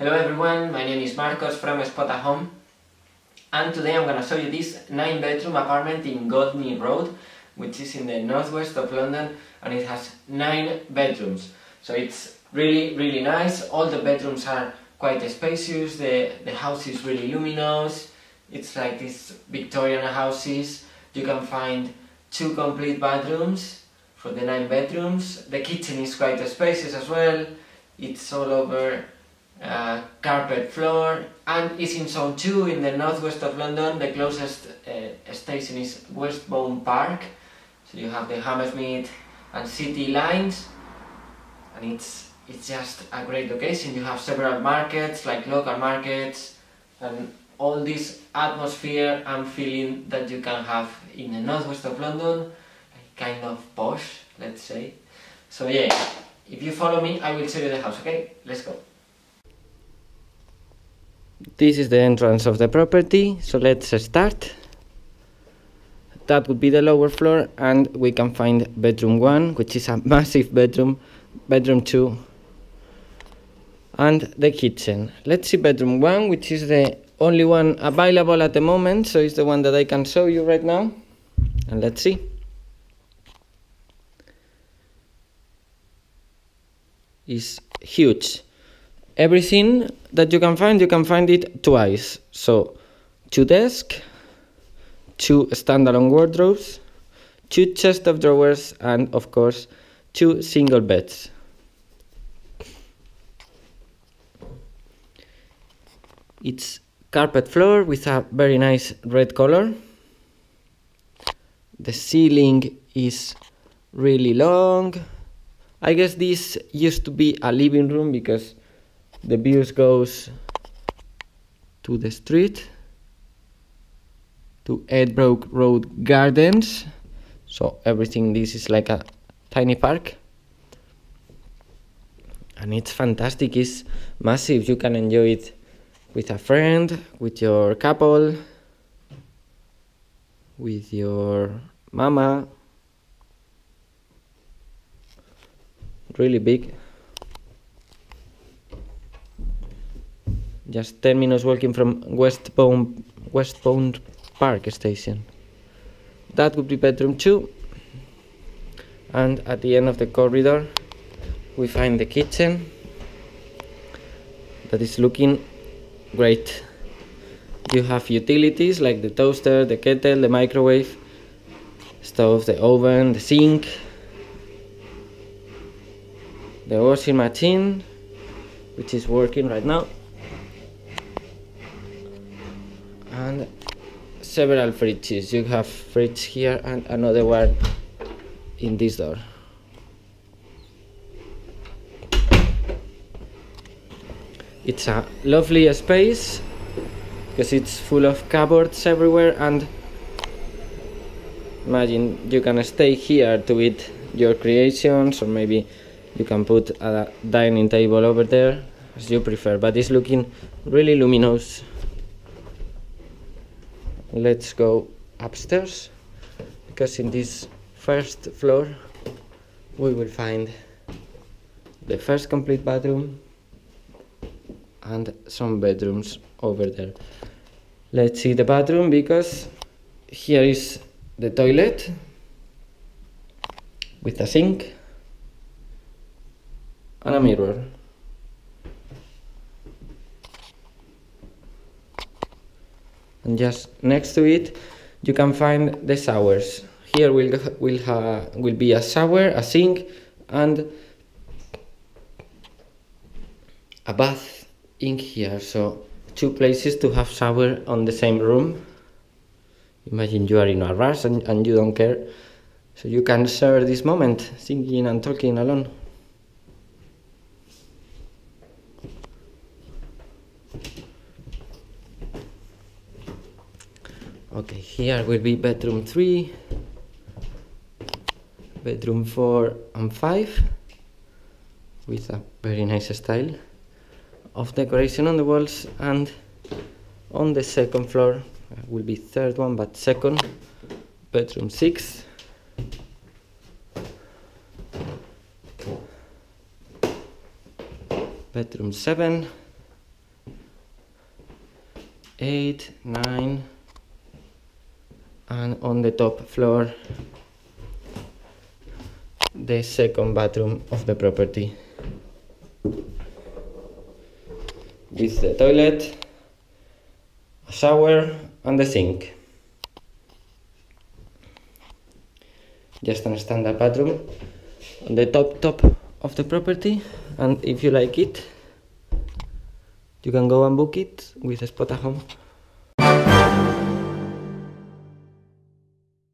Hello everyone, my name is Marcos from Spotahome, and today I'm gonna show you this 9-bedroom apartment in Goldney Road, which is in the northwest of London, and it has 9 bedrooms. So it's really nice. All the bedrooms are quite spacious, the house is really luminous. It's like these Victorian houses. You can find 2 complete bathrooms for the 9 bedrooms. The kitchen is quite spacious as well. It's all over carpet floor, and it's in zone 2 in the northwest of London. The closest station is Westbourne Park, so you have the Hammersmith and City lines, and it's just a great location. You have several markets, like local markets, and all this atmosphere and feeling that you can have in the northwest of London, kind of posh, let's say. So yeah, if you follow me, I will show you the house, okay? Let's go. This is the entrance of the property, so let's start. That would be the lower floor, and we can find bedroom 1, which is a massive bedroom, bedroom 2, and the kitchen. Let's see bedroom 1, which is the only one available at the moment, so it's the one that I can show you right now, and let's see. It's huge. Everything that you can find it twice. So 2 desks, 2 standalone wardrobes, 2 chest of drawers, and of course 2 single beds. It's carpet floor with a very nice red color. The ceiling is really long. I guess this used to be a living room because the views goes to the street, to Edbroke Road Gardens, so everything, this is like a tiny park, and it's fantastic. It's massive. You can enjoy it with a friend, with your couple, with your mama. Really big. Just 10 minutes walking from Westbourne Park station. That would be bedroom 2. And at the end of the corridor we find the kitchen that is looking great. You have utilities like the toaster, the kettle, the microwave, stove, the oven, the sink, the washing machine, which is working right now, and several fridges. You have fridge here and another one in this door. It's a lovely space because it's full of cupboards everywhere, and imagine you can stay here to eat your creations, or maybe you can put a dining table over there as you prefer, but it's looking really luminous. Let's go upstairs, because in this first floor we will find the first complete bathroom and some bedrooms over there. Let's see the bathroom, because here is the toilet with a sink and a mirror. And just next to it, you can find the showers. Here will be a shower, a sink, and a bath in here. So 2 places to have shower on the same room. Imagine you are in a rush and you don't care. So you can share this moment, thinking and talking alone. Okay, here will be bedroom 3, bedroom 4 and 5, with a very nice style of decoration on the walls, and on the second floor will be third one, but second, bedroom 6, bedroom 7, 8, 9, and on the top floor the second bathroom of the property. This is the toilet, a shower and the sink. Just a standard bathroom on the top of the property, and if you like it you can go and book it with Spotahome.